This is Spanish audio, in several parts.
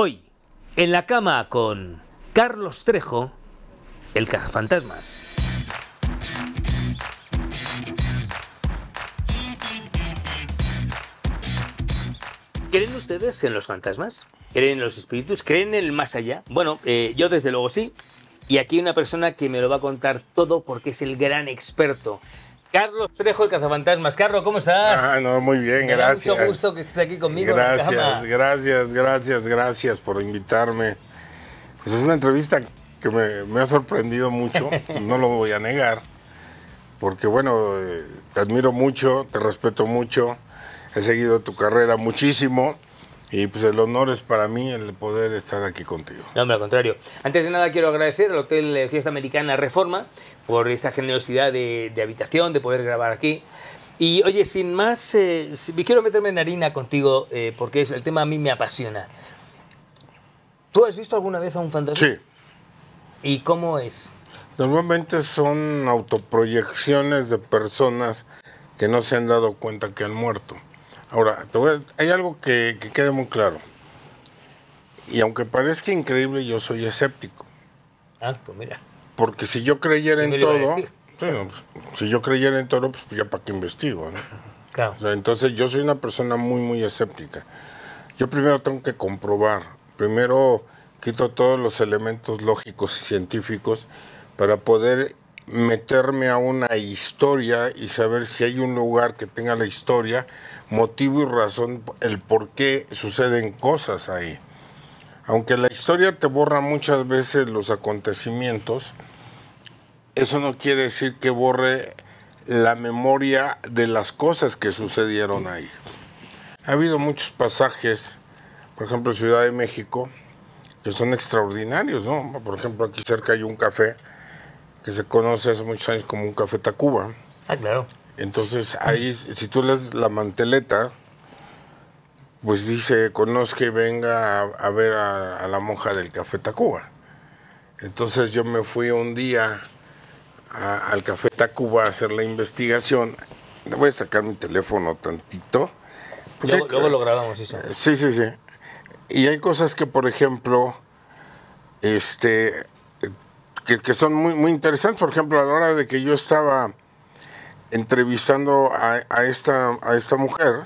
Hoy, en la cama con Carlos Trejo, el cazafantasmas. ¿Creen ustedes en los fantasmas? ¿Creen en los espíritus? ¿Creen en el más allá? Bueno, yo desde luego sí. Y aquí hay una persona que me lo va a contar todo porque es el gran experto. Carlos Trejo, el cazafantasmas. Carlos, ¿cómo estás? Ah, no, muy bien, gracias. Me da mucho gusto que estés aquí conmigo. Gracias por invitarme. Pues es una entrevista que me ha sorprendido mucho, no lo voy a negar, porque bueno, te admiro mucho, te respeto mucho, he seguido tu carrera muchísimo. Y pues el honor es para mí el poder estar aquí contigo. No, hombre, al contrario. Antes de nada quiero agradecer al Hotel Fiesta Americana Reforma por esta generosidad de habitación, de poder grabar aquí. Y oye, sin más, quiero meterme en harina contigo porque el tema a mí me apasiona. ¿Tú has visto alguna vez a un fantasma? Sí. ¿Y cómo es? Normalmente son autoproyecciones de personas que no se han dado cuenta que han muerto. Ahora, hay algo que quede muy claro. Y aunque parezca increíble, yo soy escéptico. Ah, pues mira. Porque si yo creyera en todo, bueno, pues, si yo creyera en todo, pues ya para qué investigo, ¿no? Claro. O sea, entonces yo soy una persona muy, muy escéptica. Yo primero tengo que comprobar. Primero quito todos los elementos lógicos y científicos para poder meterme a una historia y saber si hay un lugar que tenga la historia, motivo y razón, el por qué suceden cosas ahí. Aunque la historia te borra muchas veces los acontecimientos, eso no quiere decir que borre la memoria de las cosas que sucedieron ahí. Ha habido muchos pasajes, por ejemplo, Ciudad de México, que son extraordinarios, ¿no? Por ejemplo, aquí cerca hay un café que se conoce hace muchos años como un Café Tacuba. Ah, claro. Entonces, ahí, si tú lees la manteleta, pues dice, conozca y venga a ver a la monja del Café Tacuba. Entonces, yo me fui un día al Café Tacuba a hacer la investigación. Voy a sacar mi teléfono tantito. Luego lo grabamos, eso. Sí, sí, sí. Y hay cosas que, por ejemplo, que son muy, muy interesantes. Por ejemplo, a la hora de que yo estaba entrevistando a esta mujer.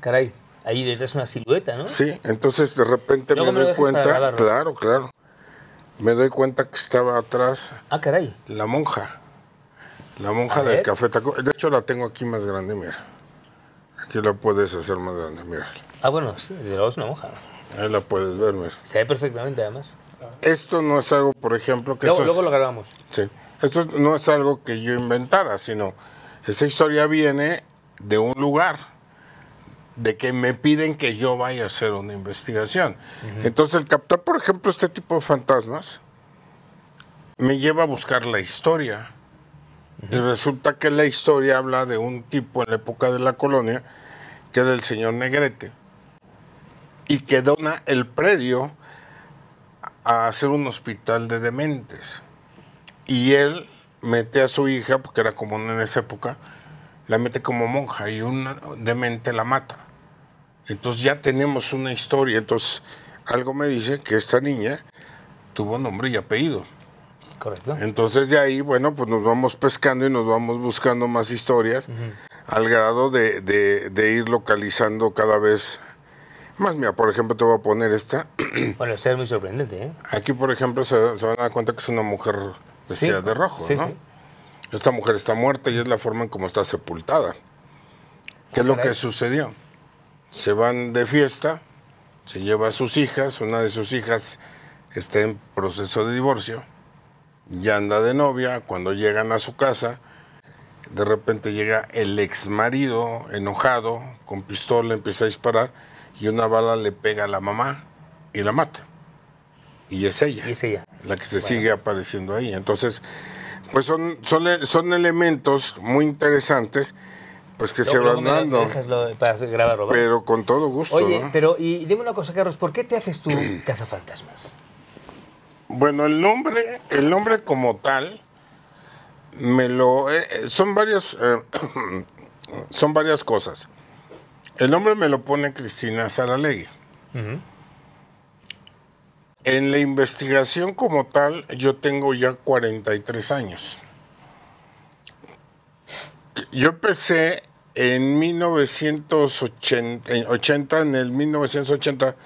Caray, ahí detrás una silueta, ¿no? Sí, entonces de repente me doy cuenta, claro, me doy cuenta que estaba atrás. Ah, caray. La monja del Café Tacuba. De hecho la tengo aquí más grande, mira. Aquí la puedes hacer más grande, mira. Ah, bueno, sí, de luego es una monja. Ahí la puedes ver, mira. Se ve perfectamente, además. Esto no es algo, por ejemplo, que luego lo grabamos. Sí. Esto no es algo que yo inventara, sino esa historia viene de un lugar, de que me piden que yo vaya a hacer una investigación. Entonces, el captar, por ejemplo, este tipo de fantasmas, me lleva a buscar la historia. Y resulta que la historia habla de un tipo en la época de la colonia, que era el señor Negrete, y que dona el predio a hacer un hospital de dementes. Y él mete a su hija, porque era común en esa época, la mete como monja y una demente la mata. Entonces ya tenemos una historia. Entonces algo me dice que esta niña tuvo nombre y apellido. Correcto. Entonces de ahí, bueno, pues nos vamos pescando y nos vamos buscando más historias, al grado de ir localizando cada vez más. Mira, por ejemplo, te voy a poner esta. Bueno, eso es muy sorprendente, ¿eh? Aquí, por ejemplo, se van a dar cuenta que es una mujer vestida de rojo, sí, ¿no? Sí. Esta mujer está muerta y es la forma en cómo está sepultada. ¿Qué es lo que sucedió? Se van de fiesta, se lleva a sus hijas, una de sus hijas está en proceso de divorcio, ya anda de novia. Cuando llegan a su casa, de repente llega el ex marido enojado, con pistola, empieza a disparar y una bala le pega a la mamá y la mata. Y es ella. Y es ella la que se sigue apareciendo ahí. Entonces, pues son elementos muy interesantes, pues que se van dando. Para grabarlo, ¿vale? Pero con todo gusto. Oye, ¿no? Pero y dime una cosa, Carlos, ¿por qué te haces tú cazafantasmas? Bueno, el nombre como tal, son varias cosas. El nombre me lo pone Cristina Saralegui. En la investigación como tal, yo tengo ya 43 años. Yo empecé en 1980,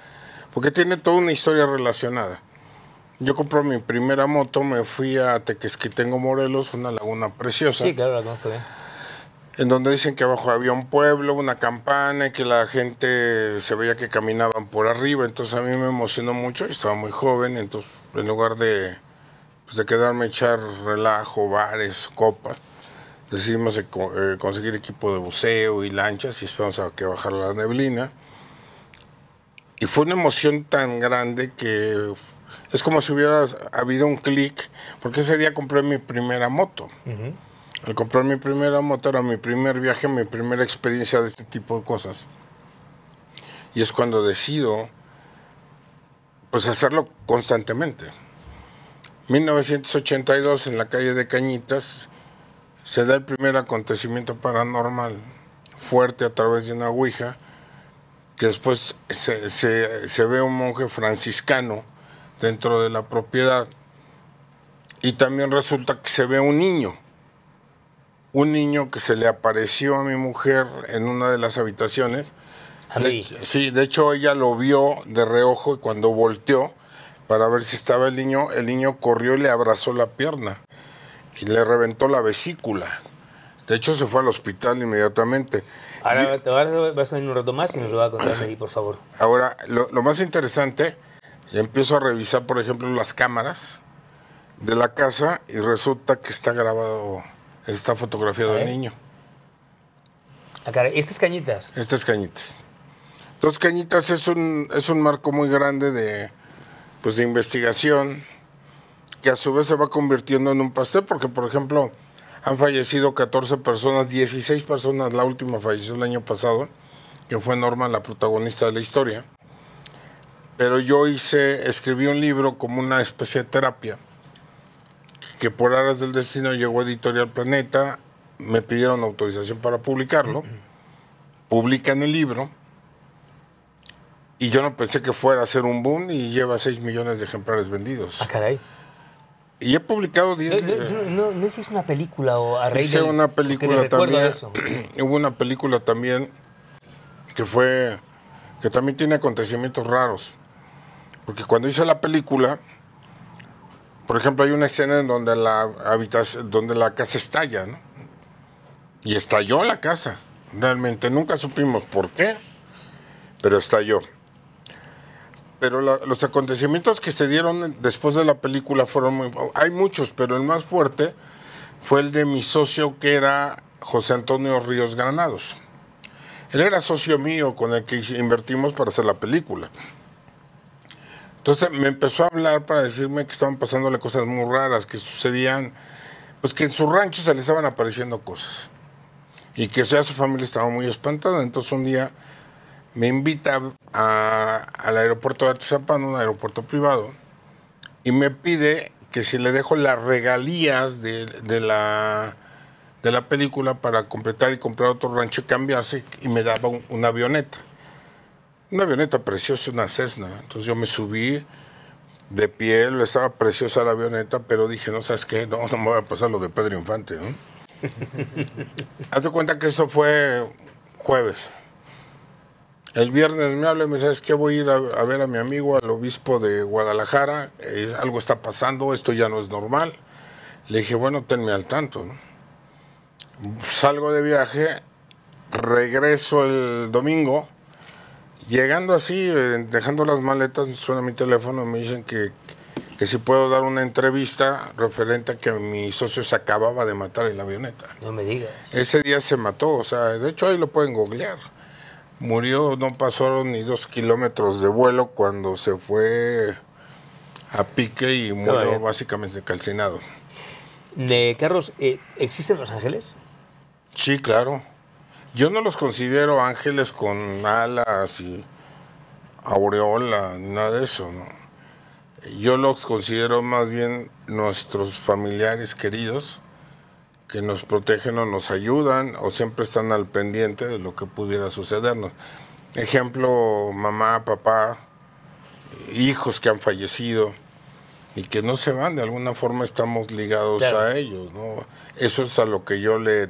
porque tiene toda una historia relacionada. Yo compré mi primera moto, me fui a Tequesquitengo, Morelos, una laguna preciosa. Sí, claro, no está bien. En donde dicen que abajo había un pueblo, una campana, y que la gente se veía que caminaban por arriba. Entonces a mí me emocionó mucho, y estaba muy joven. Entonces, en lugar de quedarme a echar relajo, bares, copas, decidimos conseguir equipo de buceo y lanchas, y esperamos a que bajara la neblina. Y fue una emoción tan grande que es como si hubiera habido un clic, porque ese día compré mi primera moto. Al comprar mi primera moto era mi primer viaje, mi primera experiencia de este tipo de cosas. Y es cuando decido, pues, hacerlo constantemente. 1982, en la calle de Cañitas, se da el primer acontecimiento paranormal fuerte a través de una ouija, que después se ve un monje franciscano dentro de la propiedad, y también resulta que se ve un niño que se le apareció a mi mujer en una de las habitaciones. Sí, de hecho ella lo vio de reojo, y cuando volteó para ver si estaba el niño corrió y le abrazó la pierna y le reventó la vesícula. De hecho se fue al hospital inmediatamente. Ahora vas a venir un rato más y nos lo va a contar ahí, por favor. Ahora, lo más interesante, empiezo a revisar, por ejemplo, las cámaras de la casa, y resulta que está grabado, está fotografiado el niño. Acá, ¿esta es Cañitas? Esta es Cañitas. Entonces, Cañitas es un marco muy grande de investigación, que a su vez se va convirtiendo en un pastel, porque, por ejemplo, han fallecido 14 personas, 16 personas, la última falleció el año pasado, que fue Norma, la protagonista de la historia. Pero yo escribí un libro como una especie de terapia, que por aras del destino llegó a Editorial Planeta, me pidieron autorización para publicarlo, publican el libro, y yo no pensé que fuera a ser un boom, y lleva 6 millones de ejemplares vendidos. Ah, caray. Y he publicado 10... ¿No hiciste una película o a raíz de...? Hice una película también. Hubo una película también que también tiene acontecimientos raros. Porque cuando hice la película, por ejemplo, hay una escena en donde la casa estalla, ¿no? Y estalló la casa. Realmente nunca supimos por qué, pero estalló. Pero los acontecimientos que se dieron después de la película fueron hay muchos, pero el más fuerte fue el de mi socio, que era José Antonio Ríos Granados. Él era socio mío, con el que invertimos para hacer la película. Entonces me empezó a hablar para decirme que estaban pasándole cosas muy raras, que sucedían, pues, que en su rancho se le estaban apareciendo cosas, y que ya su familia estaba muy espantada. Entonces un día me invita al aeropuerto de Atizapán, un aeropuerto privado, y me pide que si le dejo las regalías de la película para completar y comprar otro rancho y cambiarse, y me daba una avioneta. Una avioneta preciosa, una Cessna. Entonces yo me subí de pie, estaba preciosa la avioneta, pero dije, no, ¿sabes qué? No me va a pasar lo de Pedro Infante, ¿no? Hazte cuenta que eso fue jueves. El viernes me habla y me dice, ¿sabes qué? Voy a ir a ver a mi amigo, al obispo de Guadalajara. Algo está pasando, esto ya no es normal. Le dije, bueno, tenme al tanto, ¿no? Salgo de viaje, regreso el domingo. Llegando así, dejando las maletas, suena mi teléfono, me dicen que si puedo dar una entrevista referente a que mi socio se acababa de matar en la avioneta. No me digas. Ese día se mató, o sea, de hecho ahí lo pueden googlear. Murió, no pasaron ni 2 kilómetros de vuelo cuando se fue a pique y murió básicamente calcinado. Carlos, ¿existen los ángeles? Sí, claro. Yo no los considero ángeles con alas y aureola, nada de eso, ¿no? Yo los considero más bien nuestros familiares queridos, que nos protegen o nos ayudan o siempre están al pendiente de lo que pudiera sucedernos. Ejemplo, mamá, papá, hijos que han fallecido y que no se van, de alguna forma estamos ligados claro. a ellos, ¿no? Eso es a lo que yo le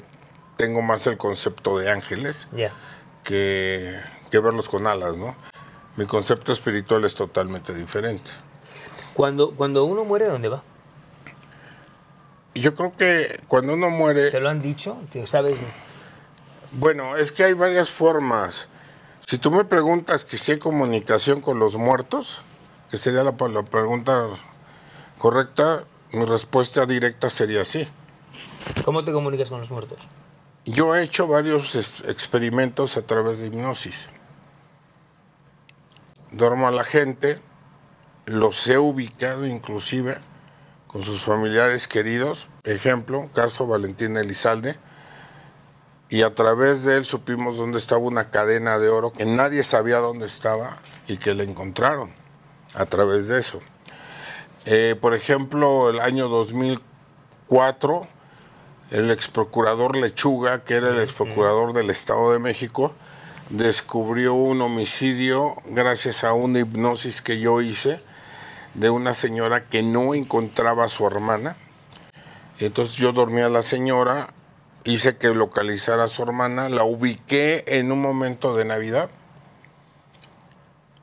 tengo más el concepto de ángeles yeah. que verlos con alas, ¿no? Mi concepto espiritual es totalmente diferente. Cuando uno muere, ¿dónde va? Yo creo que cuando uno muere... ¿Te lo han dicho? ¿Te sabes? Bueno, es que hay varias formas. Si tú me preguntas que si hay comunicación con los muertos, que sería la pregunta correcta, mi respuesta directa sería sí. ¿Cómo te comunicas con los muertos? Yo he hecho varios experimentos a través de hipnosis. Duermo a la gente, los he ubicado inclusive con sus familiares queridos, ejemplo, caso Valentín Elizalde, y a través de él supimos dónde estaba una cadena de oro que nadie sabía dónde estaba y que le encontraron a través de eso. Por ejemplo, el año 2004, el exprocurador Lechuga, que era el exprocurador del Estado de México, descubrió un homicidio gracias a una hipnosis que yo hice de una señora que no encontraba a su hermana. Entonces yo dormía a la señora, hice que localizara a su hermana, la ubiqué en un momento de Navidad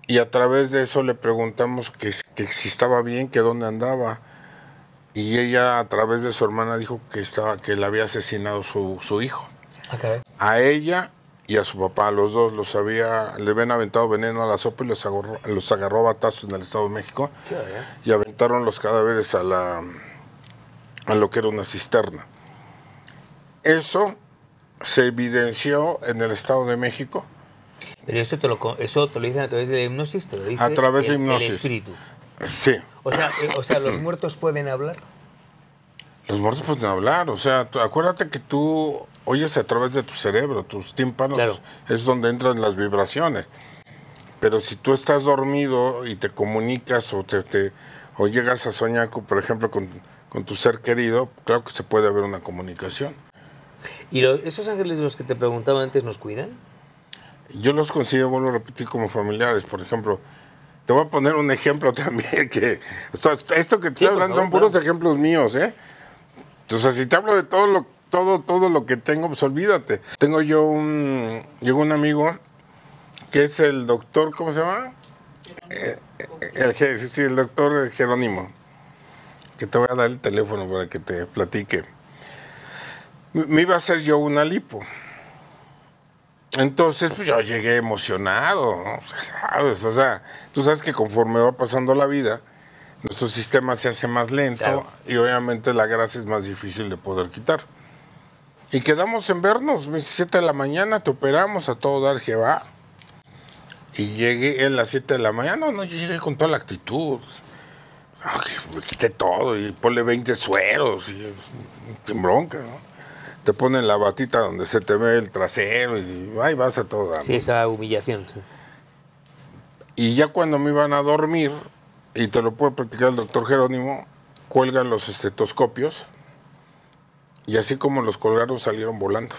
y a través de eso le preguntamos que si estaba bien, que dónde andaba, y ella a través de su hermana dijo que le había asesinado su hijo. Okay. A ella y a su papá, a los dos, le habían aventado veneno a la sopa y los agarró batazos en el Estado de México y aventaron los cadáveres a lo que era una cisterna. Eso se evidenció en el Estado de México. Pero eso te lo dicen a través de la hipnosis, te lo dice a través de hipnosis. El espíritu. Sí. O sea, ¿los muertos pueden hablar? Los muertos pueden hablar. O sea, acuérdate que tú oyes a través de tu cerebro, tus tímpanos, claro. es donde entran las vibraciones. Pero si tú estás dormido y te comunicas o llegas a soñar, por ejemplo, con tu ser querido, claro que se puede haber una comunicación. ¿Y esos ángeles de los que te preguntaba antes nos cuidan? Yo los considero, vuelvo a repetir, como familiares. Por ejemplo, te voy a poner un ejemplo también. Esto que te estoy hablando son puros ejemplos míos, ¿eh? Entonces, si te hablo de todo lo que tengo, pues olvídate. Tengo yo llegó un amigo que es el doctor, ¿cómo se llama? El doctor Jerónimo. Que te voy a dar el teléfono para que te platique. Me iba a hacer yo una lipo. Entonces, pues yo llegué emocionado, ¿no? O sea, ¿sabes? O sea, tú sabes que conforme va pasando la vida, nuestro sistema se hace más lento claro. y obviamente la grasa es más difícil de poder quitar. Y quedamos en vernos, 7 de la mañana, te operamos a todo dar que va. Y llegué a las 7 de la mañana, no, yo llegué con toda la actitud. Me quité todo y ponle 20 sueros y sin bronca, ¿no? Te ponen la batita donde se te ve el trasero y ahí vas a toda. Sí, esa humillación. Sí. Y ya cuando me iban a dormir, y te lo puede platicar el doctor Jerónimo, cuelgan los estetoscopios y así como los colgaron salieron volando.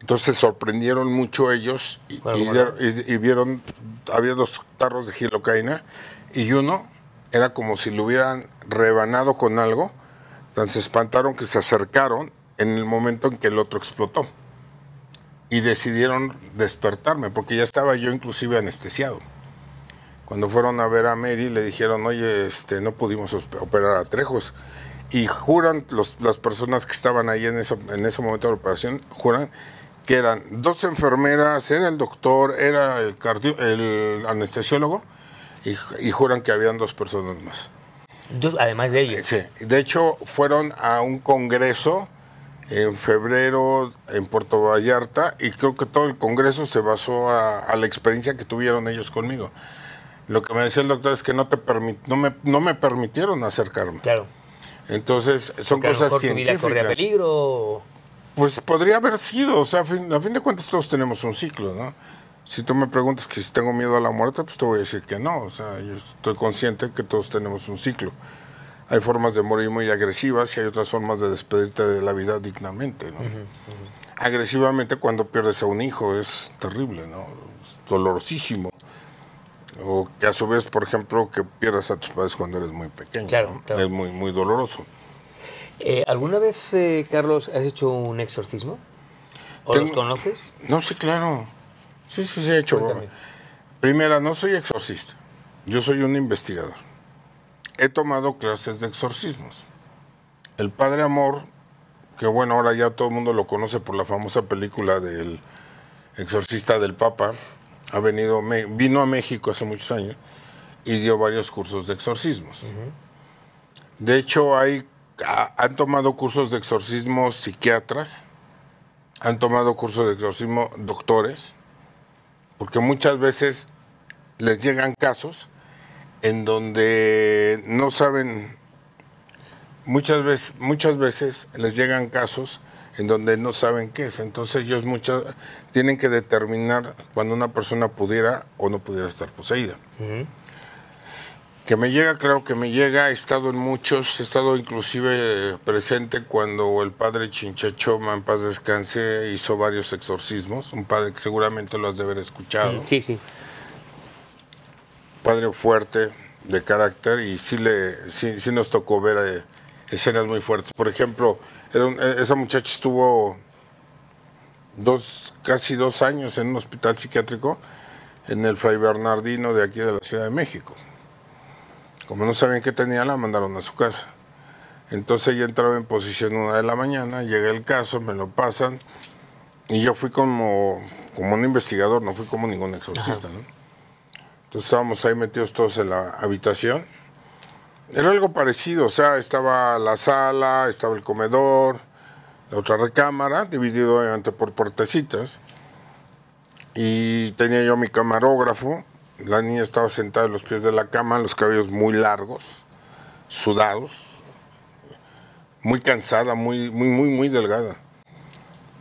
Entonces sorprendieron mucho ellos y vieron, había 2 tarros de gilocaína y uno era como si lo hubieran rebanado con algo. Tan se espantaron que se acercaron en el momento en que el otro explotó. Y decidieron despertarme, porque ya estaba yo inclusive anestesiado. Cuando fueron a ver a Mary, le dijeron, oye, no pudimos operar a Trejos. Y juran, las personas que estaban ahí en ese momento de la operación, juran que eran 2 enfermeras, era el doctor, era el anestesiólogo, y juran que habían 2 personas más. Además de ellos. Sí, de hecho fueron a un congreso en febrero en Puerto Vallarta y creo que todo el congreso se basó a la experiencia que tuvieron ellos conmigo. Lo que me decía el doctor es que no me permitieron acercarme. Claro. Entonces son cosas científicas. ¿Tu vida corría peligro? O... Pues podría haber sido, o sea, a fin de cuentas todos tenemos un ciclo, ¿no? Si tú me preguntas que si tengo miedo a la muerte, pues te voy a decir que no. O sea, yo estoy consciente que todos tenemos un ciclo. Hay formas de morir muy agresivas y hay otras formas de despedirte de la vida dignamente, ¿no? Uh-huh, uh-huh. agresivamente cuando pierdes a un hijo, es terrible, ¿no? Es dolorosísimo. O que a su vez, por ejemplo, que pierdas a tus padres cuando eres muy pequeño. Claro, ¿no? Claro. Es muy, muy doloroso. ¿Alguna vez, Carlos, has hecho un exorcismo? ¿O los conoces? No, sí, claro. Sí, sí, sí he hecho. Cuéntame. Primera, no soy exorcista. Yo soy un investigador. He tomado clases de exorcismos. El Padre Amor, que bueno, ahora ya todo el mundo lo conoce por la famosa película del exorcista del Papa, ha venido, vino a México hace muchos años y dio varios cursos de exorcismos. De hecho, han tomado cursos de exorcismo psiquiatras, han tomado cursos de exorcismo doctores, porque muchas veces les llegan casos en donde no saben, muchas veces les llegan casos en donde no saben qué es. Entonces ellos tienen que determinar cuando una persona pudiera o no pudiera estar poseída. Que me llega, claro que me llega, he estado en muchos, he estado inclusive presente cuando el padre Chinchachoma, en paz descanse, hizo varios exorcismos, un padre que seguramente lo has de haber escuchado. Sí, sí. Padre fuerte, de carácter, y sí nos tocó ver escenas muy fuertes. Por ejemplo, esa muchacha estuvo casi dos años en un hospital psiquiátrico en el Fray Bernardino de aquí de la Ciudad de México. Como no sabían qué tenía, la mandaron a su casa. Entonces ella entraba en posición 1 de la mañana, llega el caso, me lo pasan, y yo fui como un investigador, no fui como ningún exorcista, ¿no? Entonces estábamos ahí metidos todos en la habitación. Era algo parecido, o sea, estaba la sala, estaba el comedor, la otra recámara, dividido obviamente por puertecitas, y tenía yo mi camarógrafo. La niña estaba sentada a los pies de la cama, los cabellos muy largos, sudados, muy cansada, muy delgada.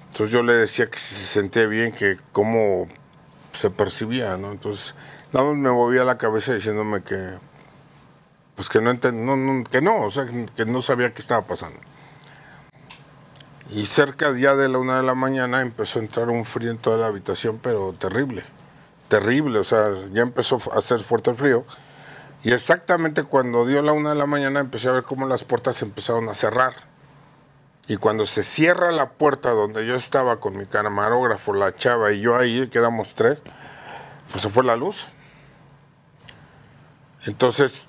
Entonces yo le decía que si se sentía bien, que cómo se percibía, ¿no? Entonces nada más me movía la cabeza diciéndome que, pues que no, o sea, que no sabía qué estaba pasando. Y cerca ya de la 1 de la mañana empezó a entrar un frío en toda la habitación, pero terrible. Terrible, o sea, ya empezó a hacer fuerte el frío. Y exactamente cuando dio la 1 de la mañana empecé a ver cómo las puertas se empezaron a cerrar. Y cuando se cierra la puerta donde yo estaba con mi camarógrafo, la chava y yo ahí, que éramos 3, pues se fue la luz. Entonces,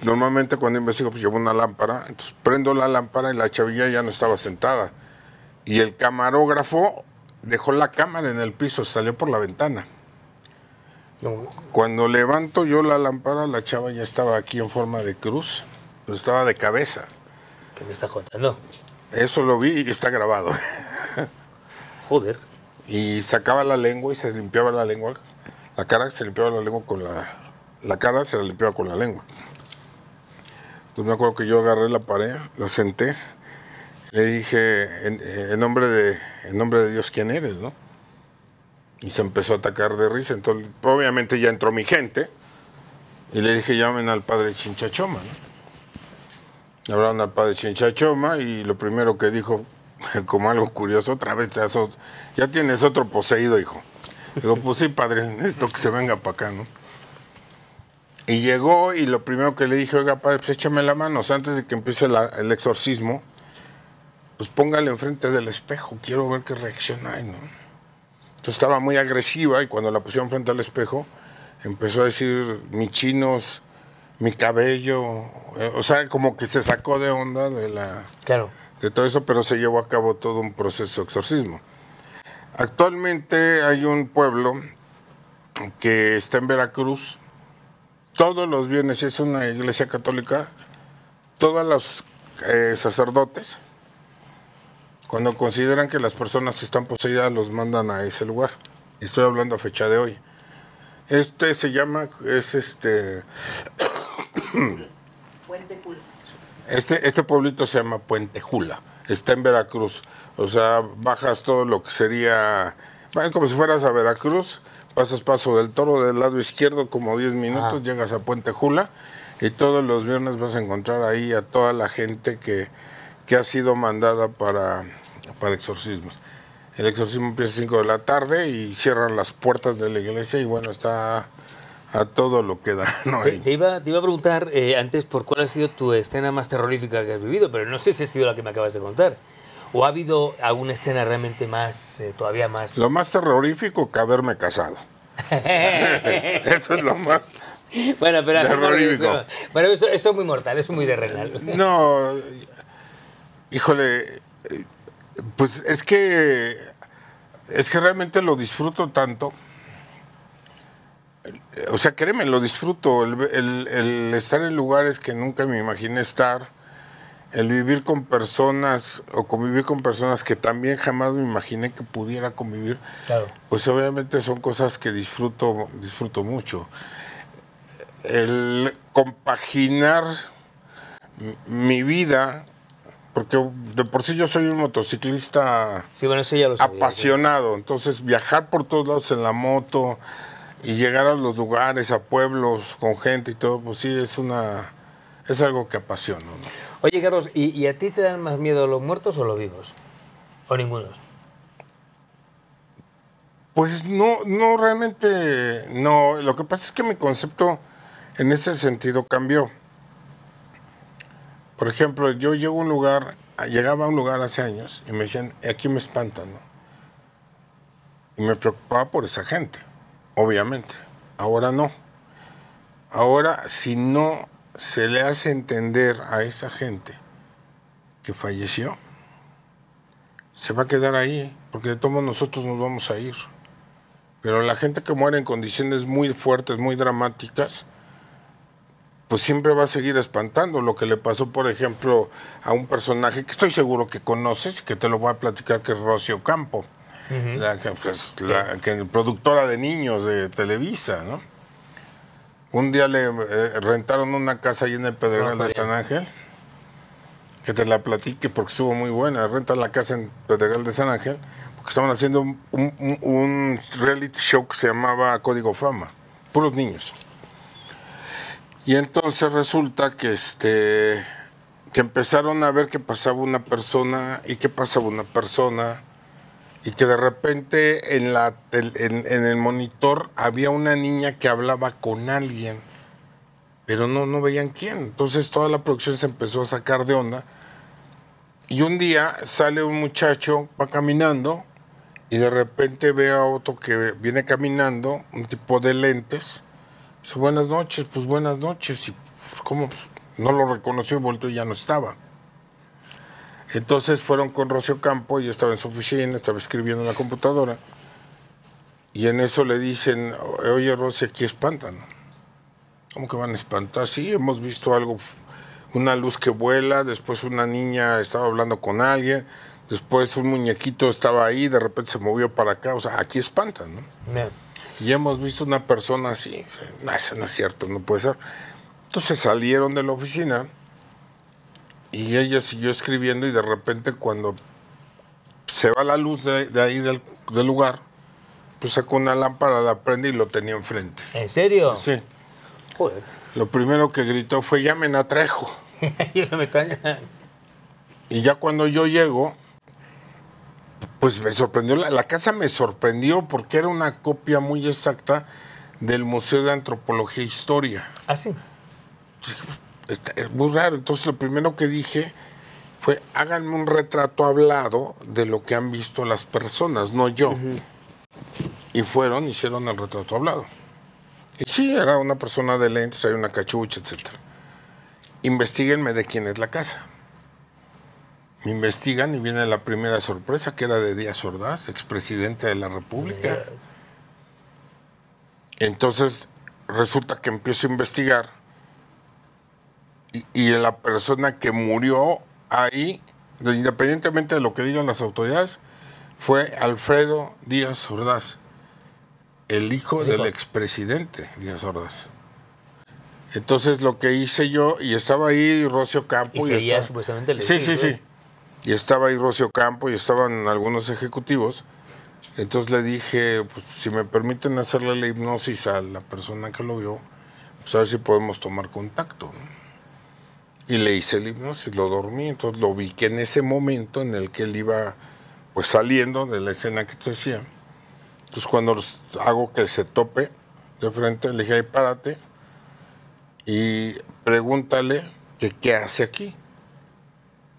normalmente cuando investigo, pues llevo una lámpara. Entonces prendo la lámpara y la chavilla ya no estaba sentada. Y el camarógrafo dejó la cámara en el piso, salió por la ventana. Cuando levanto yo la lámpara, la chava ya estaba aquí en forma de cruz, pero estaba de cabeza. ¿Qué me está contando? Eso lo vi y está grabado. Joder. Y sacaba la lengua y se limpiaba la lengua. La cara se limpiaba la lengua con la cara se la limpiaba con la lengua. Entonces me acuerdo que yo agarré la pared, la senté, le dije, en nombre de Dios, ¿quién eres, no? Y se empezó a atacar de risa. Entonces, obviamente ya entró mi gente y le dije, llamen al padre Chinchachoma, ¿no? Hablaron al padre Chinchachoma y lo primero que dijo, como algo curioso, otra vez ya tienes otro poseído, hijo. Le digo, pues sí, padre, necesito que se venga para acá, ¿no? Y llegó y lo primero que le dije, oiga, padre, pues échame la mano. O sea, antes de que empiece el exorcismo, pues póngale enfrente del espejo, quiero ver qué reacción hay, ¿no? Entonces estaba muy agresiva y cuando la pusieron frente al espejo empezó a decir, mis chinos, mi cabello, o sea, como que se sacó de onda de todo eso, pero se llevó a cabo todo un proceso de exorcismo. Actualmente hay un pueblo que está en Veracruz, todos los viernes, es una iglesia católica, todos los sacerdotes, cuando consideran que las personas están poseídas, los mandan a ese lugar. Estoy hablando a fecha de hoy. Puente Jula. Este pueblito se llama Puente Jula. Está en Veracruz. O sea, bajas todo lo que sería... Bueno, como si fueras a Veracruz, pasas Paso del Toro del lado izquierdo como 10 minutos, llegas a Puente Jula y todos los viernes vas a encontrar ahí a toda la gente que ha sido mandada para exorcismos. El exorcismo empieza a 5 de la tarde y cierran las puertas de la iglesia y bueno, está a todo lo que da, ¿no? Te iba a preguntar antes por cuál ha sido tu escena más terrorífica que has vivido, pero no sé si ha sido la que me acabas de contar. ¿O ha habido alguna escena realmente más, todavía más...? Lo más terrorífico que haberme casado. Eso es lo más... Bueno, pero terrorífico. Bueno, eso es muy mortal, eso es muy de renal. No, híjole, pues es que realmente lo disfruto tanto. O sea, créeme, lo disfruto, el estar en lugares que nunca me imaginé estar, el vivir con personas o convivir con personas que también jamás me imaginé que pudiera convivir. Claro. Pues obviamente son cosas que disfruto mucho. El compaginar mi vida, porque de por sí yo soy un motociclista, sí, bueno, eso ya lo sabía, apasionado, sí. Entonces viajar por todos lados en la moto y llegar a los lugares, a pueblos, con gente y todo, pues sí, es algo que apasiona, ¿no? Oye, Carlos, ¿y a ti te dan más miedo los muertos o los vivos? ¿O ningunos? Pues no realmente, no. Lo que pasa es que mi concepto en ese sentido cambió. Por ejemplo, yo llegaba a un lugar hace años y me decían, aquí me espantan, ¿no? Y me preocupaba por esa gente. Obviamente, ahora no. Ahora, si no se le hace entender a esa gente que falleció, se va a quedar ahí, porque de todos nosotros nos vamos a ir. Pero la gente que muere en condiciones muy fuertes, muy dramáticas, pues siempre va a seguir espantando. Lo que le pasó, por ejemplo, a un personaje que estoy seguro que conoces, que te lo voy a platicar, que es Rocío Campo. Uh-huh. la productora de niños de Televisa, ¿no? Un día le rentaron una casa ahí en el Pedregal de San Ángel, que te la platique porque estuvo muy buena. Rentan la casa en Pedregal de San Ángel porque estaban haciendo un reality show que se llamaba Código Fama, puros niños. Y entonces resulta que empezaron a ver que pasaba una persona y que pasaba una persona. Y que de repente en el monitor había una niña que hablaba con alguien, pero no veían quién. Entonces toda la producción se empezó a sacar de onda. Y un día sale un muchacho, va caminando, y de repente ve a otro que viene caminando, un tipo de lentes. Dice, buenas noches, pues buenas noches. Y ¿cómo? No lo reconoció, volteó y ya no estaba. Entonces fueron con Rocío Campo, y estaba en su oficina, estaba escribiendo en la computadora. Y en eso le dicen, oye, Rocío, aquí espantan. ¿Cómo que van a espantar? Sí, hemos visto algo, una luz que vuela, después una niña estaba hablando con alguien, después un muñequito estaba ahí, de repente se movió para acá, o sea, aquí espantan, ¿no? No. Y hemos visto una persona así, no, eso no es cierto, no puede ser. Entonces salieron de la oficina. Y ella siguió escribiendo y de repente cuando se va la luz de ahí del lugar, pues sacó una lámpara, la prende y lo tenía enfrente. ¿En serio? Sí. Joder. Lo primero que gritó fue, llamen a Trejo. Y ya cuando yo llego, pues me sorprendió, la casa me sorprendió porque era una copia muy exacta del Museo de Antropología e Historia. ¿Ah, sí? Es muy raro. Entonces lo primero que dije fue, háganme un retrato hablado de lo que han visto las personas, no yo. Uh-huh. Y fueron, hicieron el retrato hablado. Y sí, era una persona de lentes, había una cachucha, etc. Investíguenme de quién es la casa. Me investigan y viene la primera sorpresa, que era de Díaz Ordaz, expresidente de la República. Yes. Entonces resulta que empiezo a investigar. Y la persona que murió ahí, independientemente de lo que digan las autoridades, fue Alfredo Díaz Ordaz, el hijo del expresidente Díaz Ordaz. Entonces lo que hice yo, y estaba ahí Rocío Campo. Y seguía supuestamente el expresidente. Sí. Y estaba ahí Rocío Campo y estaban algunos ejecutivos. Entonces le dije, pues, si me permiten hacerle la hipnosis a la persona que lo vio, pues a ver si podemos tomar contacto, ¿no? Y le hice el hipnosis, lo dormí, entonces lo vi que en ese momento en el que él iba pues saliendo de la escena que te decía. Entonces cuando hago que se tope de frente, le dije, ahí párate y pregúntale que qué hace aquí.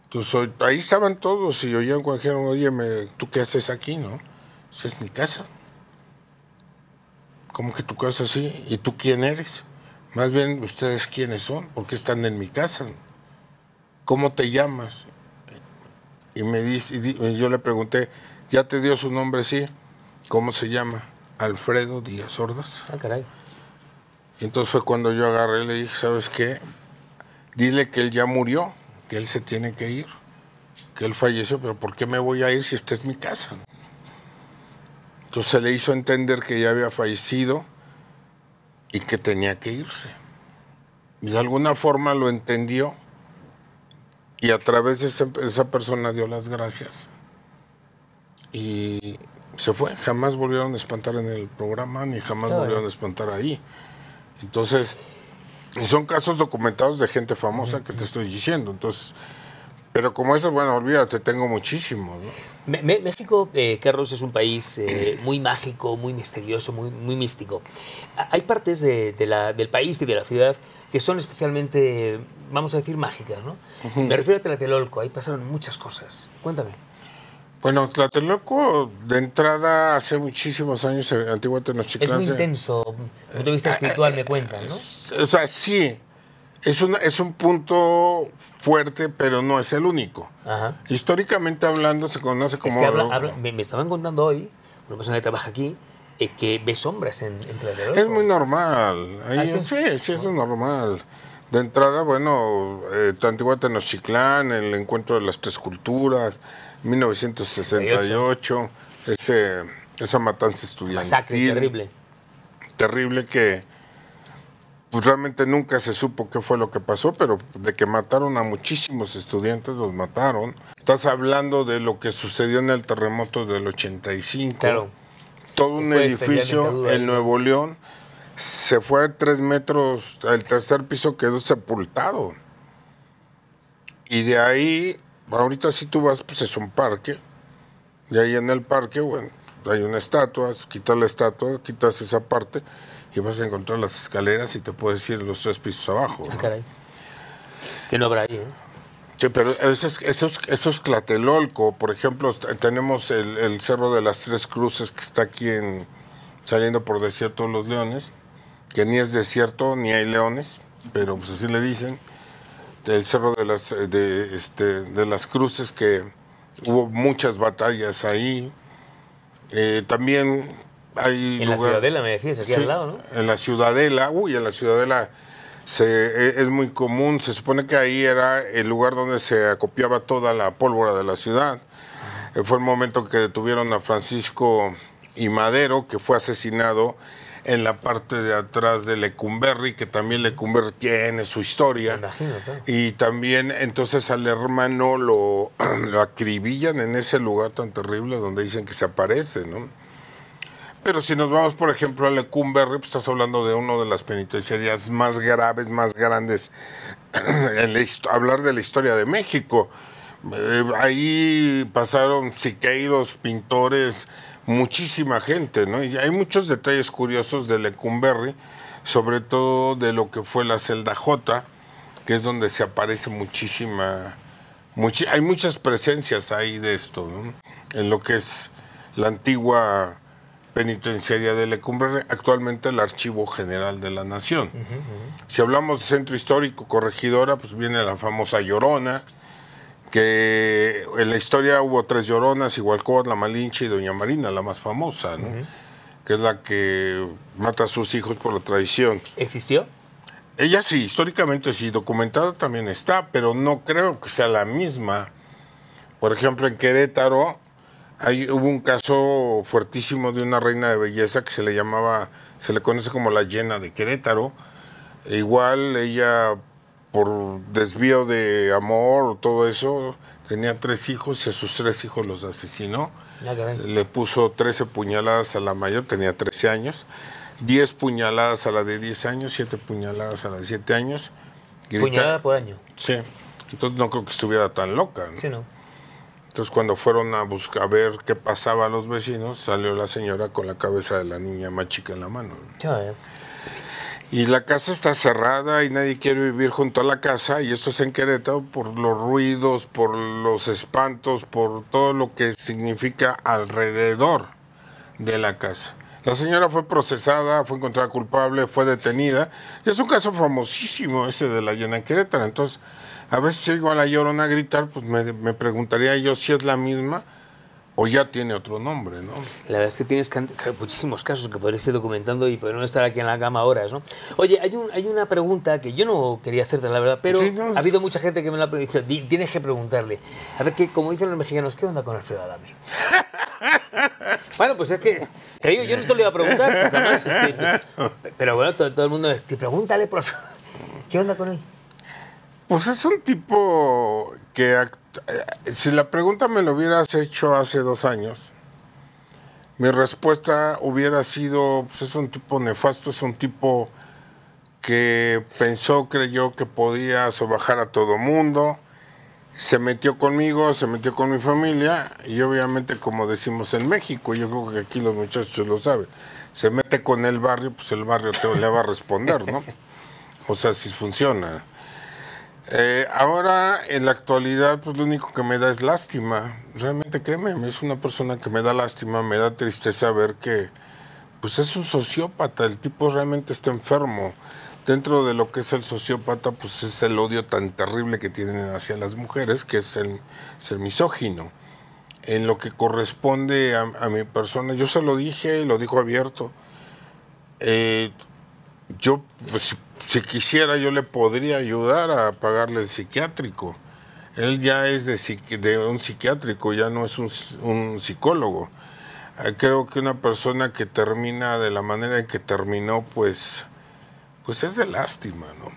Entonces ahí estaban todos y oían cuando dijeron, oye, ¿tú qué haces aquí? ¿No? Esa es mi casa. ¿Cómo que tu casa así? ¿Y tú quién eres? Más bien, ¿ustedes quiénes son? ¿Por qué están en mi casa? ¿Cómo te llamas? Y me dice, y yo le pregunté, ¿ya te dio su nombre? Sí. ¿Cómo se llama? Alfredo Díaz Ordaz. Ah, caray. Y entonces fue cuando yo agarré y le dije, ¿sabes qué? Dile que él ya murió, que él se tiene que ir, que él falleció, pero ¿por qué me voy a ir si esta es mi casa? Entonces se le hizo entender que ya había fallecido y que tenía que irse. Y de alguna forma lo entendió. Y a través de esa persona dio las gracias. Y se fue. Jamás volvieron a espantar en el programa, ni jamás volvieron a espantar ahí. Entonces, son casos documentados de gente famosa que te estoy diciendo. Entonces, pero como eso, bueno, olvídate, tengo muchísimo, ¿no? México, Carlos, es un país muy mágico, muy misterioso, muy místico. Hay partes del país y de la ciudad que son especialmente, vamos a decir, mágicas, ¿no? Me refiero a Tlatelolco, ahí pasaron muchas cosas. Cuéntame. Bueno, Tlatelolco, de entrada, hace muchísimos años, Antigua Tenochtitlán. Es muy intenso, desde el punto de vista espiritual, me cuentan, ¿no? O sea, sí, es un punto fuerte, pero no es el único. Ajá. Históricamente hablando, se conoce como... Es que me estaban contando hoy, una persona que trabaja aquí, que ve sombras en Tlatelolco. Es muy normal. Ahí, sí, es normal. De entrada, bueno, Antigua Tenochtitlán, el encuentro de las tres culturas, 1968, esa matanza estudiantil. Masacre terrible. Terrible que pues, realmente nunca se supo qué fue lo que pasó, pero de que mataron a muchísimos estudiantes, los mataron. Estás hablando de lo que sucedió en el terremoto del 85. Claro. Todo un edificio en Nuevo León se fue a 3 metros, el tercer piso quedó sepultado. Y de ahí, ahorita si tú vas, pues es un parque. Y ahí en el parque, bueno, hay una estatua, quitas la estatua, quitas esa parte y vas a encontrar las escaleras y te puedes ir los 3 pisos abajo. Ah, ¿no? Caray. Que no habrá ahí, ¿eh? Sí, pero eso es Tlatelolco. Por ejemplo, tenemos el Cerro de las Tres Cruces que está aquí saliendo por Desierto de los Leones, que ni es desierto ni hay leones, pero pues así le dicen. El Cerro de las Cruces, que hubo muchas batallas ahí. También hay... En la Ciudadela, me decías, aquí sí, al lado, ¿no? En la Ciudadela, en la Ciudadela... es muy común, se supone que ahí era el lugar donde se acopiaba toda la pólvora de la ciudad. Fue el momento que detuvieron a Francisco I. Madero, que fue asesinado en la parte de atrás de Lecumberri, que también Lecumberri tiene su historia. Imagino, claro. Y también entonces al hermano lo acribillan en ese lugar tan terrible donde dicen que se aparece, ¿no? Pero si nos vamos, por ejemplo, a Lecumberri, pues estás hablando de una de las penitenciarías más graves, más grandes, hablar de la historia de México. Ahí pasaron siqueiros, pintores, muchísima gente, ¿no? Y hay muchos detalles curiosos de Lecumberri, sobre todo de lo que fue la celda J, que es donde se aparece hay muchas presencias ahí de esto, ¿no? En lo que es la antigua penitenciaria de Lecumberri, actualmente el Archivo General de la Nación. Si hablamos de centro histórico, Corregidora, pues viene la famosa Llorona, que en la historia hubo 3 Lloronas, Igualcóatl, La Malinche y Doña Marina, la más famosa, ¿no? Que es la que mata a sus hijos por la traición. ¿Existió? Ella sí, históricamente sí, documentada también está, pero no creo que sea la misma. Por ejemplo, en Querétaro, hubo un caso fuertísimo de una reina de belleza que se le conoce como la Llena de Querétaro. Igual ella, por desvío de amor, todo eso, tenía 3 hijos y a sus 3 hijos los asesinó. Le puso 13 puñaladas a la mayor, tenía 13 años, 10 puñaladas a la de 10 años, 7 puñaladas a la de 7 años. Puñalada por año. Sí, entonces no creo que estuviera tan loca, ¿no? Sí, no. Entonces, cuando fueron a buscar, a ver qué pasaba a los vecinos, salió la señora con la cabeza de la niña más chica en la mano. Y la casa está cerrada y nadie quiere vivir junto a la casa, y esto es en Querétaro, por los ruidos, por los espantos, por todo lo que significa alrededor de la casa. La señora fue procesada, fue encontrada culpable, fue detenida. Y es un caso famosísimo ese de la llena Querétaro. Entonces, a veces si oigo a la Llorona a gritar, pues me preguntaría yo si es la misma o ya tiene otro nombre, ¿no? La verdad es que tienes muchísimos casos que podrías ir documentando y poder no estar aquí en la cama horas, ¿no? Oye, hay una pregunta que yo no quería hacerte, la verdad, pero sí, no, ha habido mucha gente que me la ha dicho, tienes que preguntarle. A ver, que, como dicen los mexicanos, ¿qué onda con Alfredo Adame? Bueno, pues es que te digo, yo no te lo iba a preguntar, porque además, pero bueno, todo el mundo es, pregúntale, por favor, ¿qué onda con él? Pues es un tipo que, si la pregunta me lo hubieras hecho hace 2 años, mi respuesta hubiera sido, pues es un tipo nefasto, es un tipo que pensó, creyó que podía sobajar a todo mundo, se metió conmigo, se metió con mi familia, y obviamente, como decimos en México, yo creo que aquí los muchachos lo saben, se mete con el barrio, pues el barrio le va a responder, ¿no? O sea, si funciona. Ahora, en la actualidad, pues lo único que me da es lástima. Realmente, créeme, es una persona que me da lástima, me da tristeza ver que pues es un sociópata, el tipo realmente está enfermo. Dentro de lo que es el sociópata, pues es el odio tan terrible que tienen hacia las mujeres, que es el misógino. En lo que corresponde a mi persona, yo se lo dije y lo dijo abierto. Yo, pues, si quisiera, yo le podría ayudar a pagarle el psiquiátrico. Él ya es de un psiquiátrico, ya no es un psicólogo. Creo que una persona que termina de la manera en que terminó, pues es de lástima, ¿no?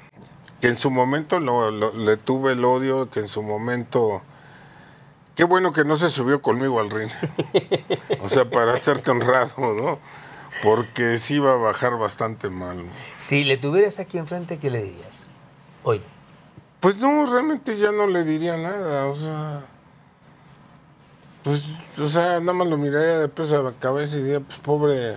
Que en su momento le tuve el odio, que en su momento... Qué bueno que no se subió conmigo al ring. O sea, para hacerte honrado, ¿no? Porque sí va a bajar bastante mal. Si le tuvieras aquí enfrente, ¿qué le dirías hoy? Pues no, realmente ya no le diría nada. O sea, nada más lo miraría de pies a la cabeza y diría, pues pobre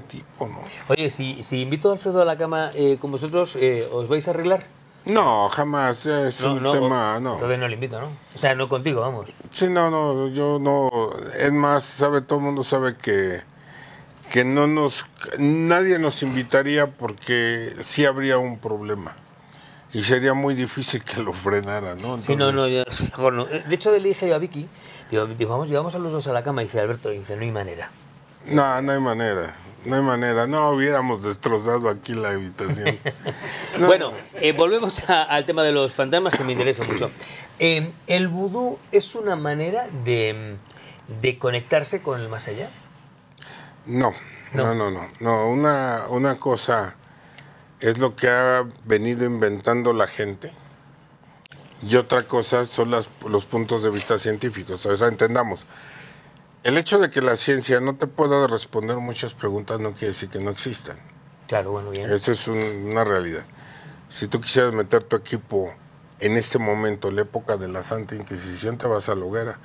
tipo, ¿no? Oye, si invito a Alfredo a la cama con vosotros, ¿os vais a arreglar? No, jamás, es un tema... No. Todavía no le invito, ¿no? O sea, no contigo, vamos. Sí, no, yo no... Es más, todo el mundo sabe que no nos... Nadie nos invitaría porque sí habría un problema. Y sería muy difícil que lo frenara, ¿no? Entonces... Sí, no, ya, mejor no. De hecho, le dije yo a Vicky, digo, vamos, llevamos a los dos a la cama. Y dice, Alberto, no hay manera. No hay manera, no hubiéramos destrozado aquí la habitación. No. Bueno, volvemos al tema de los fantasmas, que me interesa mucho. ¿El vudú es una manera de conectarse con el más allá? No, una cosa es lo que ha venido inventando la gente y otra cosa son los puntos de vista científicos. O sea, entendamos. El hecho de que la ciencia no te pueda responder muchas preguntas no quiere decir que no existan. Claro, bueno, bien. Esto es una realidad. Si tú quisieras meter tu equipo en este momento, en la época de la Santa Inquisición, te vas a la hoguera,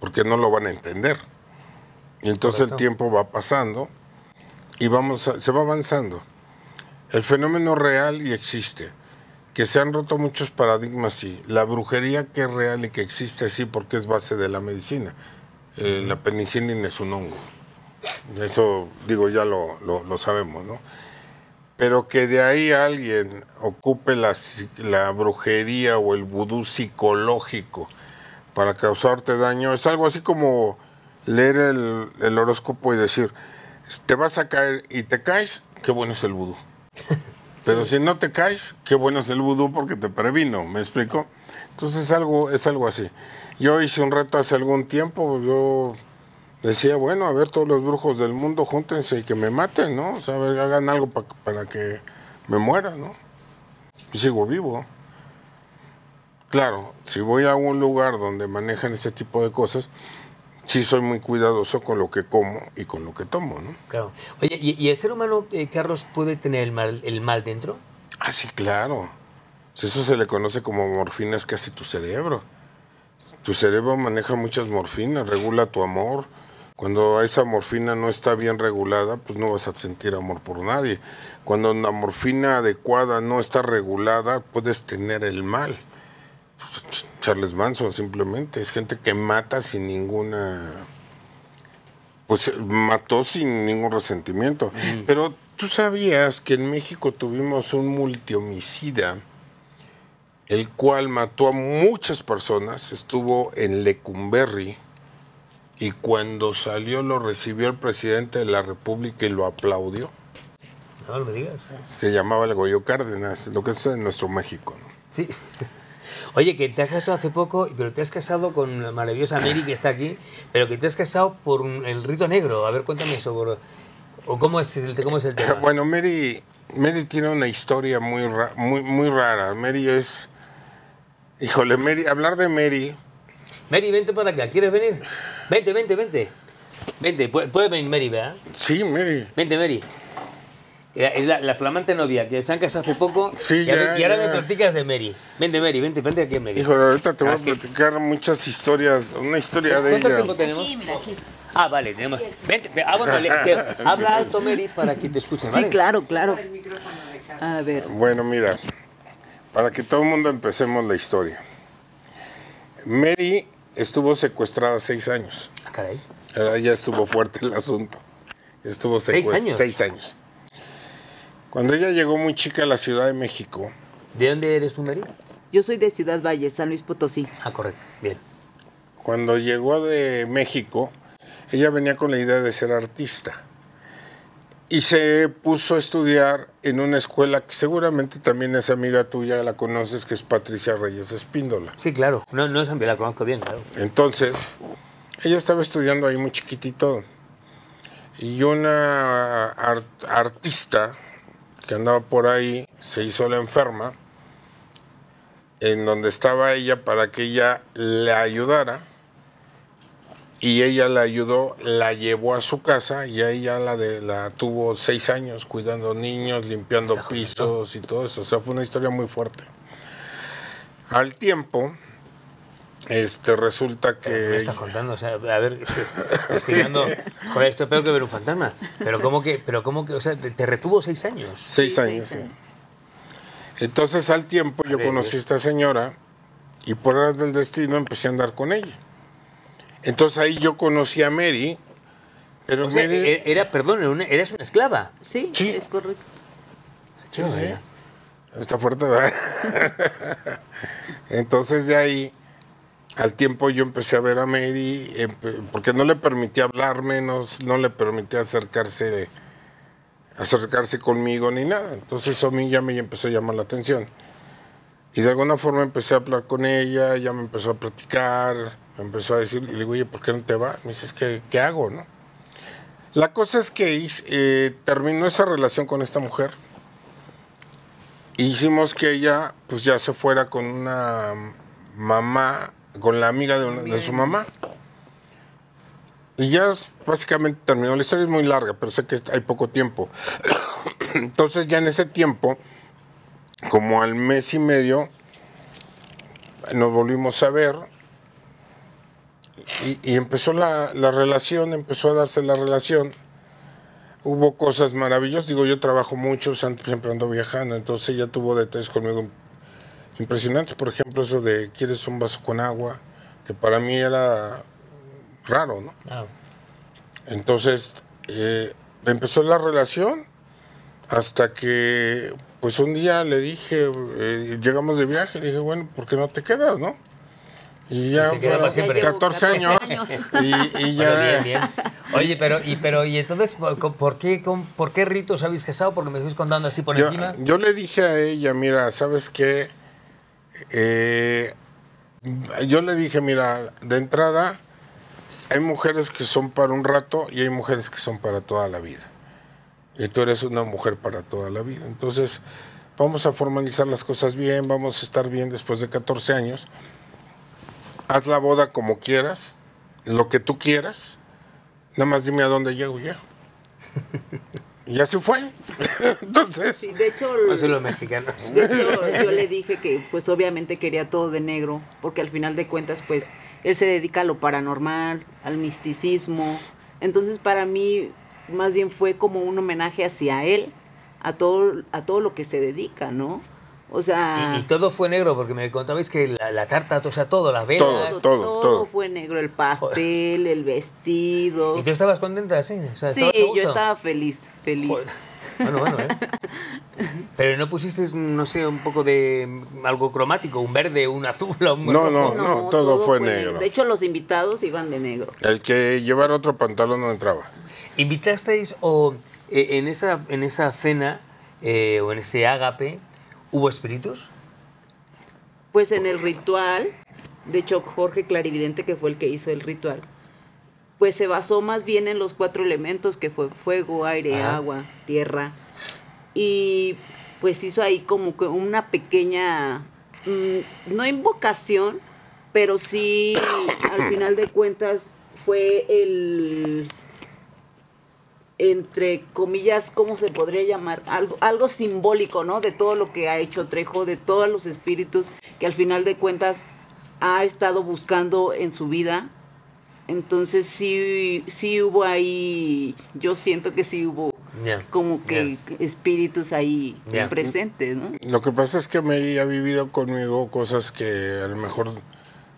porque no lo van a entender. Y entonces el tiempo va pasando y se va avanzando. El fenómeno real y existe. Que se han roto muchos paradigmas, sí. La brujería que es real y que existe, sí, porque es base de la medicina. La penicilina es un hongo, eso digo, ya lo sabemos, ¿no? Pero que de ahí alguien ocupe la brujería o el vudú psicológico para causarte daño, es algo así como leer el horóscopo y decir, te vas a caer y te caes, qué bueno es el vudú. Pero si no te caes, qué bueno es el vudú porque te previno, ¿me explico? Entonces es algo así. Yo hice un reto hace algún tiempo, yo decía, bueno, a ver, todos los brujos del mundo, júntense y que me maten, ¿no? O sea, a ver, hagan algo para que me muera, ¿no? Y sigo vivo. Claro, si voy a un lugar donde manejan este tipo de cosas, sí soy muy cuidadoso con lo que como y con lo que tomo, ¿no? Claro. Oye, ¿y el ser humano, Carlos, puede tener el mal dentro? Ah, sí, claro. Eso se le conoce como morfina, es casi tu cerebro. Tu cerebro maneja muchas morfinas, regula tu amor. Cuando esa morfina no está bien regulada, pues no vas a sentir amor por nadie. Cuando la morfina adecuada no está regulada, puedes tener el mal. Pues Charles Manson, simplemente. Es gente que mata sin ninguna... Pues mató sin ningún resentimiento. Pero tú sabías que en México tuvimos un multihomicida, el cual mató a muchas personas, estuvo en Lecumberri, y cuando salió lo recibió el presidente de la República y lo aplaudió. No lo digas. Se llamaba el Goyo Cárdenas, lo que es en nuestro México, ¿no? Sí. Oye, que te has casado hace poco, pero te has casado con la maravillosa Mary, que está aquí, pero que te has casado por el rito negro. A ver, cuéntame eso. ¿O cómo es el tema? Bueno, Mary tiene una historia muy rara. Mary es... Híjole, Mary, hablar de Mary... Mary, vente para acá. ¿Quieres venir? Vente. Vente, puede venir Mary, ¿verdad? Sí, Mary. Vente, Mary. Es la flamante novia, que se han casado hace poco. Sí, y ahora me platicas de Mary. Vente, Mary, vente aquí, Mary. Híjole, ahorita te voy a platicar muchas historias. Una historia de ella. ¿Cuánto tiempo tenemos? Aquí, mira, aquí. Ah, vale, tenemos... Vente, bueno, habla alto, Mary, para que te escuchen, ¿vale? Sí, claro. A ver. Bueno, mira, para que todo el mundo empecemos la historia. Mary... estuvo secuestrada 6 años. Ah, caray. Ya estuvo fuerte el asunto. Estuvo secuestrada 6 años. Cuando ella llegó muy chica a la Ciudad de México. ¿De dónde eres tú, Mary? Yo soy de Ciudad Valle, San Luis Potosí. Ah, correcto. Bien. Cuando llegó de México, ella venía con la idea de ser artista. Y se puso a estudiar en una escuela que seguramente también es amiga tuya, la conoces, que es Patricia Reyes Espíndola. Sí, claro. No es amiga, la conozco bien, claro. Entonces, ella estaba estudiando ahí muy chiquitito. Y una artista que andaba por ahí se hizo la enferma en donde estaba ella para que ella le ayudara. Y ella la ayudó, la llevó a su casa y ahí ya la tuvo 6 años cuidando niños, limpiando pisos y todo eso. O sea, fue una historia muy fuerte. Al tiempo, resulta que... ¿Qué me estás contando? O sea, a ver, investigando... Joder, esto es peor que ver un fantasma. Pero cómo que o sea, te retuvo 6 años. 6 años, sí. Entonces, al tiempo, yo conocí a esta señora y por horas del destino empecé a andar con ella. Entonces ahí yo conocí a Mary, pero o sea, Mary... eras una esclava. Sí, es correcto. Sí, sí. Está fuerte, ¿verdad? Entonces de ahí, al tiempo yo empecé a ver a Mary, porque no le permitía hablarme, no le permitía acercarse conmigo ni nada. Entonces eso a mí ya me empezó a llamar la atención. Y de alguna forma empecé a hablar con ella, ella me empezó a platicar... Me empezó a decir, y le digo, oye, ¿por qué no te vas? Me dices, ¿qué hago, no? La cosa es que terminó esa relación con esta mujer. E hicimos que ella, pues ya se fuera con una mamá, con la amiga de su mamá. Y ya básicamente terminó. La historia es muy larga, pero sé que hay poco tiempo. Entonces ya en ese tiempo, como al mes y medio, nos volvimos a ver. Y empezó la relación, empezó a darse la relación. Hubo cosas maravillosas. Digo, yo trabajo mucho, siempre ando viajando. Entonces ella tuvo detalles conmigo impresionantes. Por ejemplo, eso de ¿quieres un vaso con agua? Que para mí era raro, ¿no? Oh. Entonces empezó la relación hasta que pues un día le dije, llegamos de viaje, le dije, bueno, ¿por qué no te quedas, no? Y ya fueron 14 años. Y ya... Bueno, bien. Oye, pero entonces, ¿por qué ritos habéis casado? Porque me estás contando así por encima. Yo le dije a ella, mira, ¿sabes qué? Yo le dije, mira, de entrada, hay mujeres que son para un rato y hay mujeres que son para toda la vida. Y tú eres una mujer para toda la vida. Entonces, vamos a formalizar las cosas bien, vamos a estar bien después de 14 años. Haz la boda como quieras, lo que tú quieras, nada más dime a dónde llego ya. Y así fue. Entonces... Sí, de hecho... No son los mexicanos. De hecho, yo le dije que pues obviamente quería todo de negro, porque al final de cuentas pues Él se dedica a lo paranormal, al misticismo. Entonces, para mí, más bien fue como un homenaje hacia él, a todo lo que se dedica, ¿no? O sea... Y todo fue negro, porque me contabais que la tarta, o sea, todo, las velas... Todo fue negro, el pastel, el vestido... ¿Y tú estabas contenta, sí? O sea, sí, yo estaba feliz, feliz. Joder. Bueno, ¿eh? Pero ¿no pusiste, no sé, un poco de algo cromático? ¿Un verde, un azul? Un rojo? No, todo fue negro. De hecho, los invitados iban de negro. El que llevara otro pantalón no entraba. ¿Invitasteis o en esa cena o en ese ágape hubo espíritus? Pues en el ritual, de hecho, Jorge Clarividente, que fue el que hizo el ritual, pues se basó más bien en los 4 elementos, que fue fuego, aire, agua, tierra. Y pues hizo ahí como que una pequeña, no invocación, pero sí, al final de cuentas, fue el, entre comillas, ¿cómo se podría llamar? Algo simbólico, ¿no? De todo lo que ha hecho Trejo, de todos los espíritus que al final de cuentas ha estado buscando en su vida. Entonces sí hubo ahí, yo siento que sí hubo como que espíritus ahí presentes, ¿no? Lo que pasa es que Mary ha vivido conmigo cosas que a lo mejor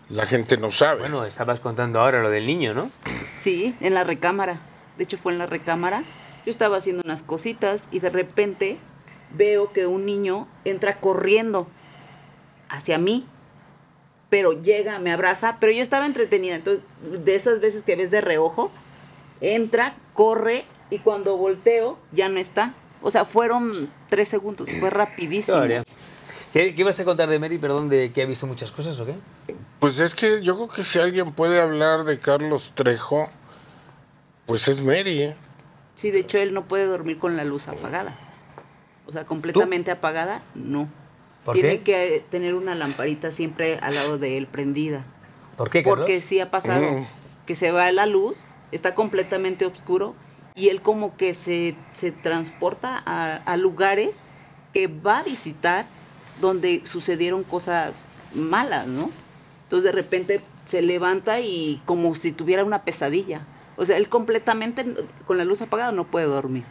la gente no sabe. Bueno, estabas contando ahora lo del niño, ¿no? Sí, en la recámara. De hecho, fue en la recámara. Yo estaba haciendo unas cositas y de repente veo que un niño entra corriendo hacia mí. Pero llega, me abraza, pero yo estaba entretenida. Entonces, de esas veces que ves de reojo, entra, corre, y cuando volteo, ya no está. O sea, fueron 3 segundos, fue rapidísimo. ¿Qué ibas a contar de Mary, perdón, de que ha visto muchas cosas o qué? Pues es que yo creo que si alguien puede hablar de Carlos Trejo, pues es Mary, ¿eh? Sí, de hecho, él no puede dormir con la luz apagada. O sea, completamente apagada, no. Tiene que tener una lamparita siempre al lado de él prendida. ¿Por qué, Carlos? Porque sí ha pasado que se va la luz, está completamente oscuro y él como que se transporta a lugares que va a visitar donde sucedieron cosas malas, ¿no? Entonces de repente se levanta y como si tuviera una pesadilla. O sea, él completamente con la luz apagada no puede dormir.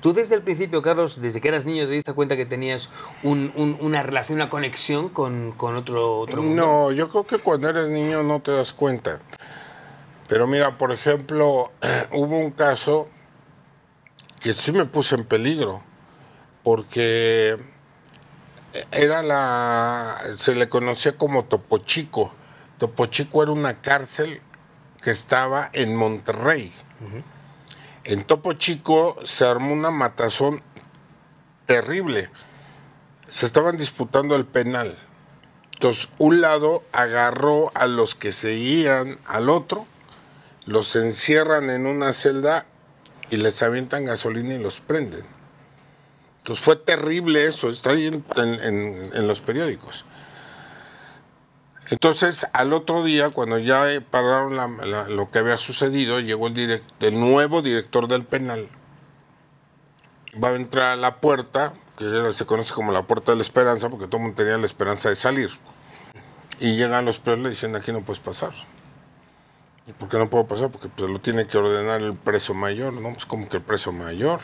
Tú desde el principio, Carlos, desde que eras niño, ¿te diste cuenta que tenías una relación, una conexión con otro mundo? No, yo creo que cuando eres niño no te das cuenta. Pero mira, por ejemplo, hubo un caso que sí me puse en peligro, porque se le conocía como Topo Chico. Topo Chico era una cárcel que estaba en Monterrey. En Topo Chico se armó una matazón terrible. Se estaban disputando el penal. Entonces, un lado agarró a los que seguían al otro, los encierran en una celda y les avientan gasolina y los prenden. Entonces, fue terrible eso. Está ahí en los periódicos. Entonces, al otro día, cuando ya pararon lo que había sucedido, llegó el nuevo director del penal. Va a entrar a la puerta, que se conoce como la puerta de la esperanza, porque todo el mundo tenía la esperanza de salir. Y llegan los presos y le dicen, aquí no puedes pasar. ¿Y por qué no puedo pasar? Porque pues, lo tiene que ordenar el preso mayor, ¿no? Pues como que el preso mayor.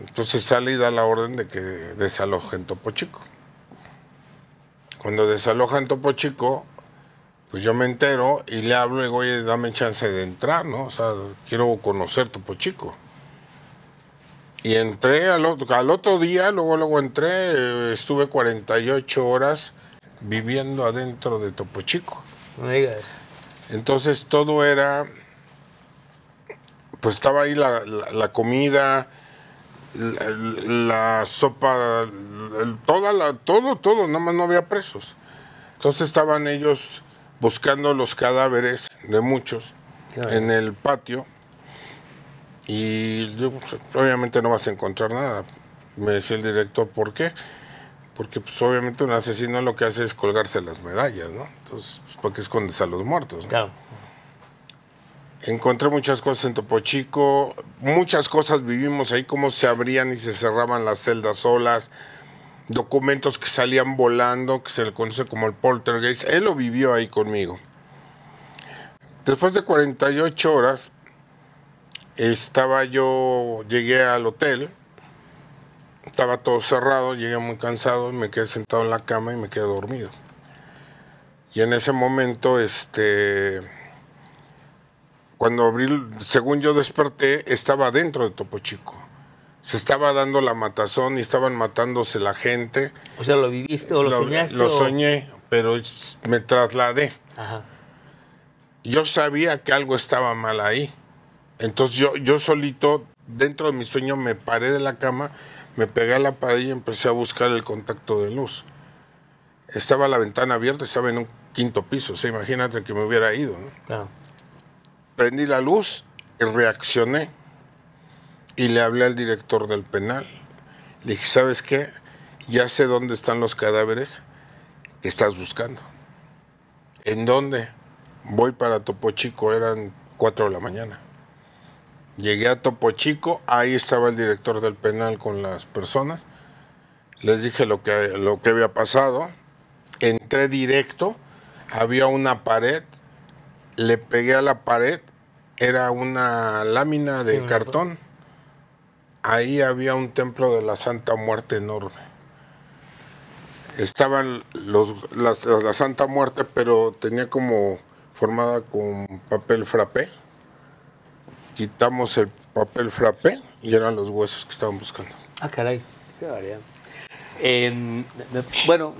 Entonces sale y da la orden de que desalojen Topo Chico. Cuando desalojan Topo Chico, pues yo me entero y le hablo y digo, oye, dame chance de entrar, ¿no? O sea, quiero conocer Topo Chico. Y entré al otro día, luego entré, estuve 48 horas viviendo adentro de Topo Chico. No digas. Entonces todo era, pues estaba ahí la comida, la sopa, todo, nada más no había presos. Entonces estaban ellos buscando los cadáveres de muchos en el patio y yo, pues, obviamente no vas a encontrar nada. Me decía el director, ¿por qué? Porque pues, obviamente un asesino lo que hace es colgarse las medallas, ¿no? Entonces, pues, ¿por qué escondes a los muertos, no? Claro. Encontré muchas cosas en Topo Chico, muchas cosas vivimos ahí, cómo se abrían y se cerraban las celdas solas, documentos que salían volando, que se le conoce como el poltergeist. Él lo vivió ahí conmigo. Después de 48 horas, llegué al hotel, estaba todo cerrado, llegué muy cansado y me quedé sentado en la cama y me quedé dormido. Y en ese momento, cuando abrí, según yo desperté, estaba dentro de Topo Chico. Se estaba dando la matazón y estaban matándose la gente. O sea, ¿lo viviste o lo soñaste? Lo soñé, pero me trasladé. Ajá. Yo sabía que algo estaba mal ahí. Entonces yo solito, dentro de mi sueño, me paré de la cama, me pegué a la pared y empecé a buscar el contacto de luz. Estaba la ventana abierta, estaba en un quinto piso. O sea, imagínate que me hubiera ido, ¿no? Claro. Prendí la luz y reaccioné. Y le hablé al director del penal. Le dije, ¿sabes qué? Ya sé dónde están los cadáveres que estás buscando. ¿En dónde? Voy para Topo Chico, eran 4 de la mañana. Llegué a Topo Chico, ahí estaba el director del penal con las personas. Les dije lo que había pasado. Entré directo, había una pared, le pegué a la pared, era una lámina de cartón. Ahí había un templo de la Santa Muerte enorme. Estaban la Santa Muerte, pero tenía como formada con papel frappé. Quitamos el papel frappé y eran los huesos que estaban buscando. Ah, caray, qué variante. Bueno,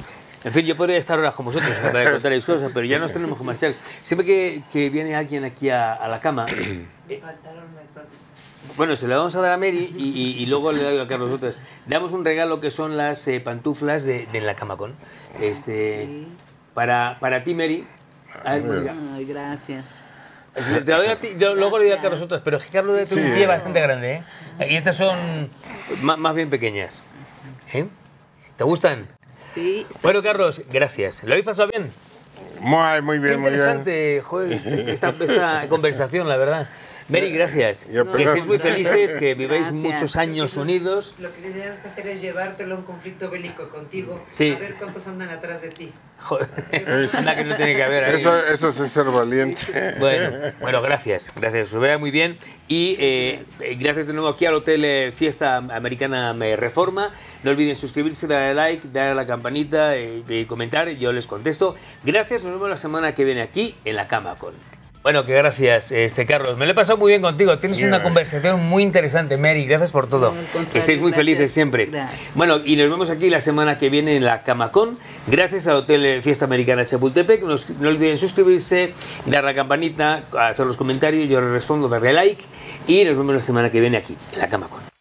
en fin, yo podría estar horas con vosotros para contarles cosas, pero ya nos tenemos que marchar. Siempre que viene alguien aquí a la cama... Faltaron nuestras... Bueno, se la vamos a dar a Mary y luego le doy a Carlos otras. Le damos un regalo que son las pantuflas de En la Cama con. Para ti, Mary. Ay, gracias. Te la doy a ti, yo luego le doy a Carlos otras, pero Carlos de un pie bastante grande, ¿eh? Y estas son más bien pequeñas. ¿Eh? ¿Te gustan? Sí. Bueno, Carlos, gracias. ¿Lo habéis pasado bien? Muy bien, muy bien. Interesante, joder, esta conversación, la verdad. Mary, gracias. Que seáis muy felices, que viváis muchos años unidos. Lo que tenemos que hacer es llevártelo a un conflicto bélico contigo. Sí. A ver cuántos andan atrás de ti. Joder, anda que no tiene que haber ahí. Eso es ser valiente. Bueno, gracias. Gracias, os vea muy bien. Y gracias de nuevo aquí al Hotel Fiesta Americana Reforma. No olviden suscribirse, darle like, darle a la campanita, y comentar. Yo les contesto. Gracias, nos vemos la semana que viene aquí en La Cama con... Bueno, que gracias, Carlos. Me lo he pasado muy bien contigo. Tienes una conversación muy interesante, Mary. Gracias por todo. Que estéis muy felices siempre. Gracias. Bueno, y nos vemos aquí la semana que viene en La Cama con. Gracias al Hotel Fiesta Americana de Chapultepec. No olviden suscribirse, dar la campanita, hacer los comentarios. Yo les respondo, darle like. Y nos vemos la semana que viene aquí, en La Cama con.